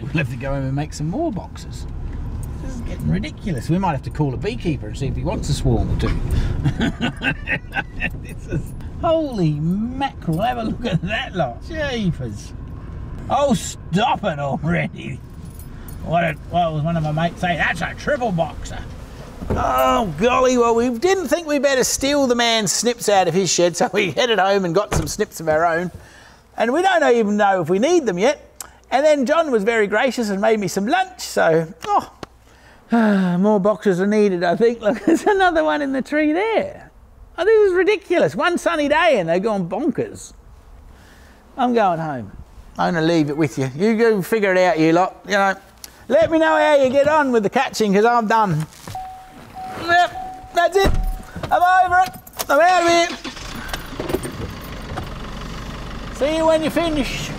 We'll have to go home and make some more boxes. This is getting ridiculous. We might have to call a beekeeper and see if he wants a swarm or two. This is, holy mackerel, have a look at that lot. Jeepers. Oh, stop it already. What was one of my mates saying? That's a triple boxer. Oh, golly, well, we didn't think we'd better steal the man's snips out of his shed, so we headed home and got some snips of our own. And we don't even know if we need them yet. And then John was very gracious and made me some lunch, so, oh, more boxes are needed, I think. Look, there's another one in the tree there. Oh, this is ridiculous. One sunny day and they're gone bonkers. I'm going home. I'm going to leave it with you. You go figure it out, you lot, you know. Let me know how you get on with the catching, because I'm done. Yep, that's it. I'm over it. I'm out of here. See you when you finish.